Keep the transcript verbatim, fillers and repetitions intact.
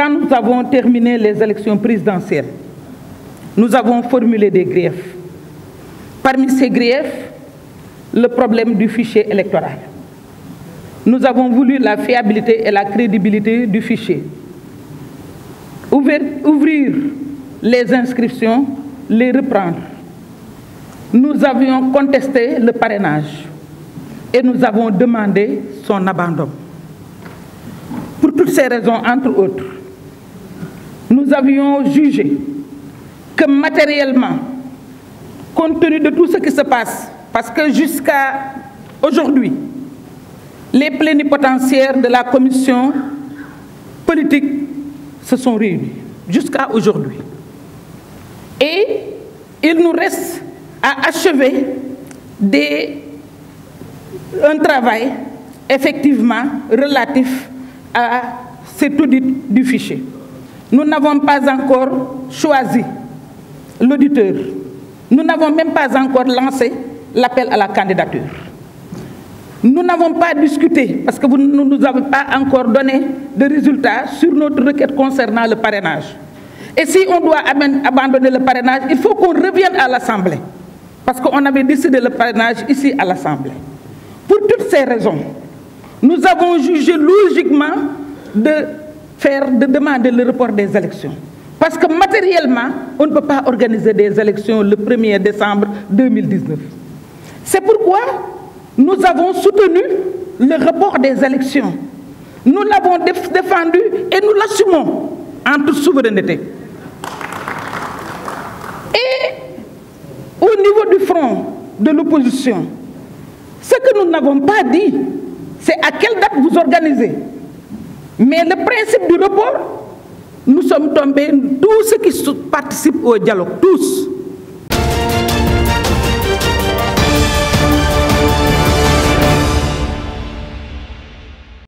quand nous avons terminé les élections présidentielles, nous avons formulé des griefs. Parmi ces griefs, le problème du fichier électoral. Nous avons voulu la fiabilité et la crédibilité du fichier. Ouvrir, ouvrir les inscriptions, les reprendre. Nous avions contesté le parrainage et nous avons demandé son abandon. Pour toutes ces raisons, entre autres, nous avions jugé que matériellement, compte tenu de tout ce qui se passe, parce que jusqu'à aujourd'hui, les plénipotentiaires de la commission politique se sont réunis, jusqu'à aujourd'hui. Et il nous reste à achever des, un travail effectivement relatif à cet audit du fichier. Nous n'avons pas encore choisi l'auditeur. Nous n'avons même pas encore lancé l'appel à la candidature. Nous n'avons pas discuté, parce que vous ne nous avez pas encore donné de résultats sur notre requête concernant le parrainage. Et si on doit abandonner le parrainage, il faut qu'on revienne à l'Assemblée, parce qu'on avait décidé le parrainage ici à l'Assemblée. Pour toutes ces raisons, nous avons jugé logiquement de faire, de demander le report des élections. Parce que matériellement, on ne peut pas organiser des élections le premier décembre deux mille dix-neuf. C'est pourquoi nous avons soutenu le report des élections. Nous l'avons défendu et nous l'assumons en toute souveraineté. Et au niveau du front de l'opposition, ce que nous n'avons pas dit, c'est à quelle date vous organisez. Mais le principe du report, nous sommes tombés, tous ceux qui participent au dialogue, tous,